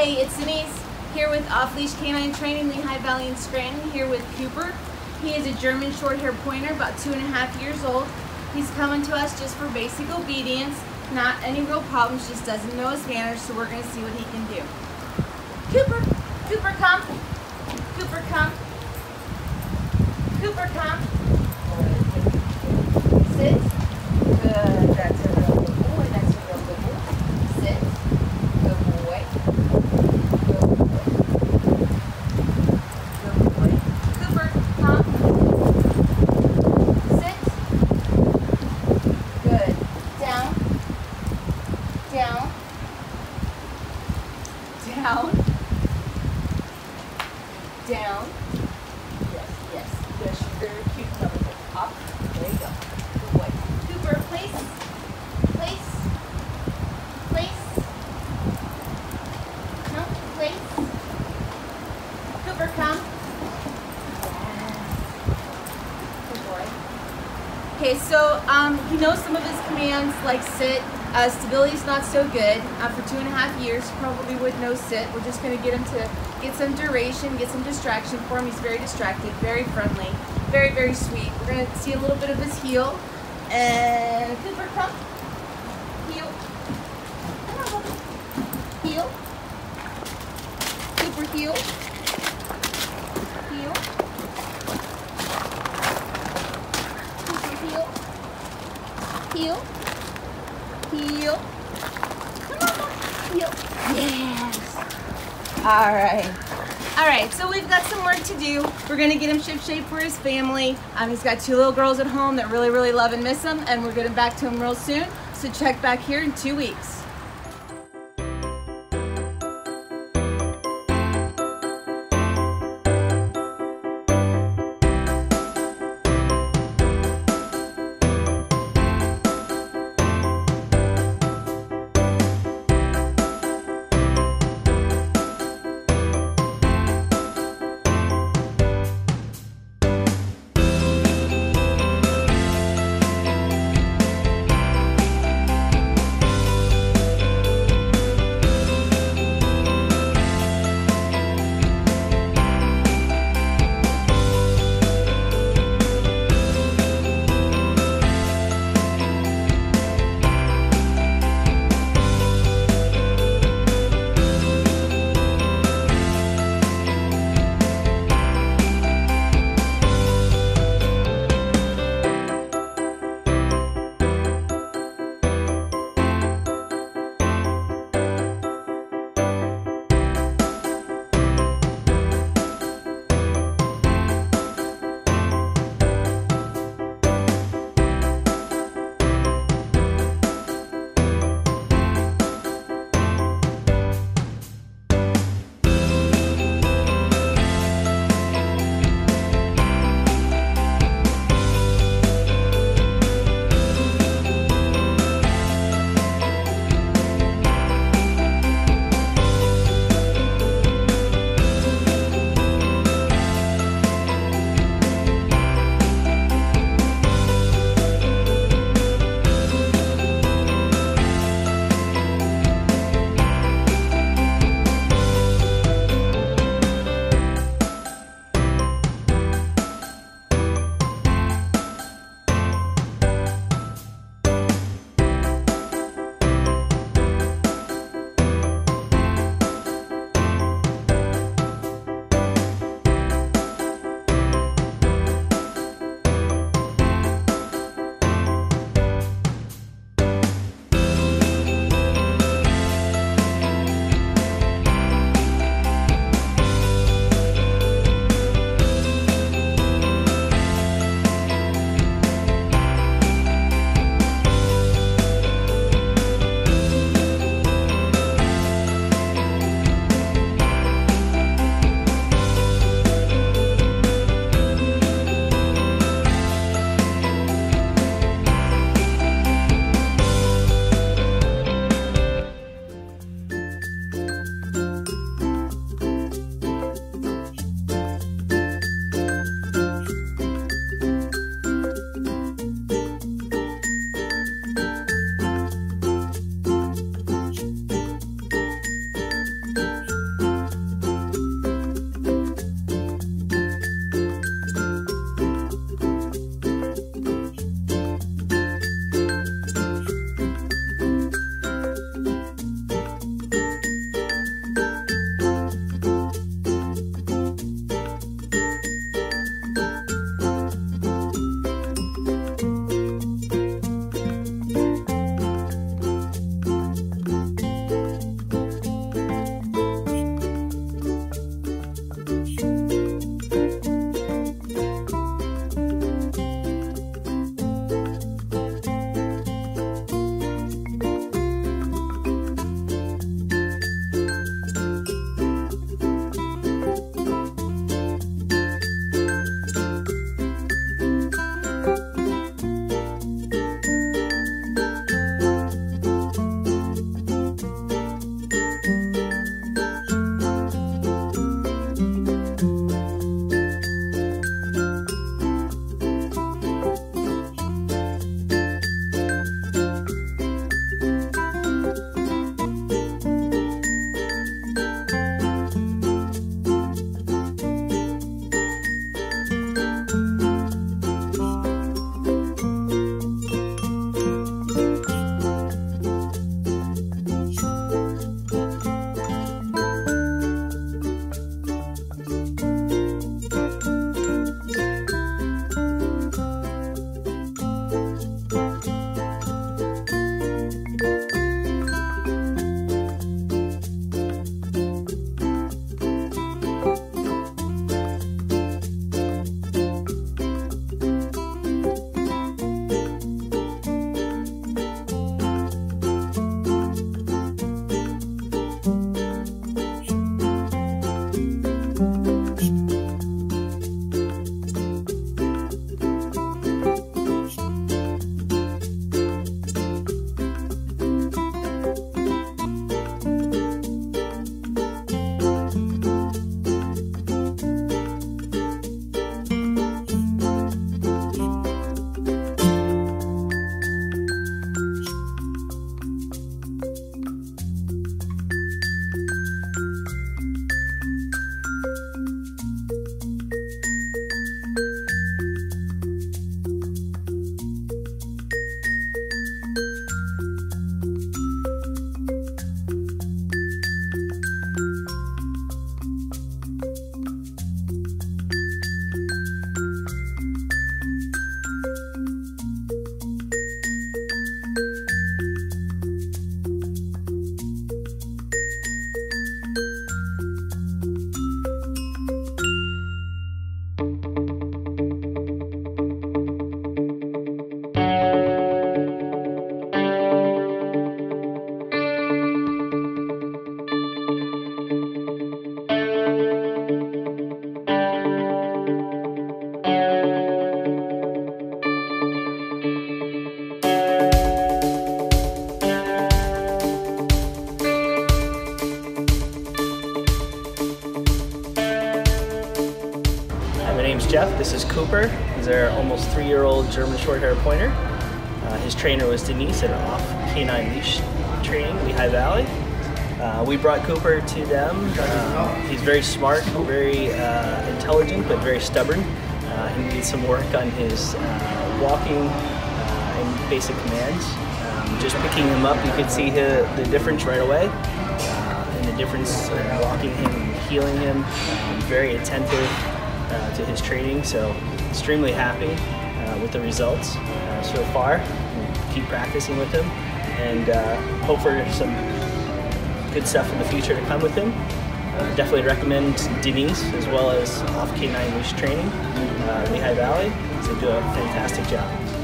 Hey, it's Denise here with Off Leash K9 Training, Lehigh Valley and Scranton, here with Cooper. He is a German Shorthaired Pointer, about 2.5 years old. He's coming to us just for basic obedience, not any real problems, just doesn't know his manners, so we're going to see what he can do. Cooper! Cooper, come! Cooper, come! Cooper, come! Sit. Good. That's a real good boy. That's a real good boy. Sit. Good boy. Good boy. Good boy. Cooper, come. Sit. Good. Down. Down. Down. Down. Yes, yes. Yes, she's very cute. Up. There you go. Good boy. Cooper, place. Place. Place. Come. Place. Cooper, come. Yes. Good boy. Okay, so he knows some of his commands, like sit. Stability's not so good. For 2.5 years, probably would know sit. We're just going to get him to get some duration, get some distraction for him. He's very distracted, very friendly, very, very sweet. We're going to see a little bit of his heel. And Cooper, come. Heel. Come on, buddy. Heel. Cooper, heel. Heel. Cooper, heel. Heel. Heel. Come on, heel. Yes. All right. All right, so we've got some work to do. We're going to get him shipshape for his family. He's got 2 little girls at home that really, really love and miss him, and we're getting back to him real soon. So check back here in 2 weeks. Jeff, this is Cooper. He's our almost 3-year-old German Shorthaired Pointer. His trainer was Denise at Off K9 Leash Training, Lehigh Valley. We brought Cooper to them. He's very smart, very intelligent, but very stubborn. He needs some work on his walking and basic commands. Just picking him up, you could see the difference right away, and the difference in walking him and healing him. Very attentive to his training, so extremely happy with the results so far. We'll keep practicing with him and hope for some good stuff in the future to come with him. Definitely recommend Denise as well as Off K9 Leash Training in Lehigh Valley. They do a fantastic job.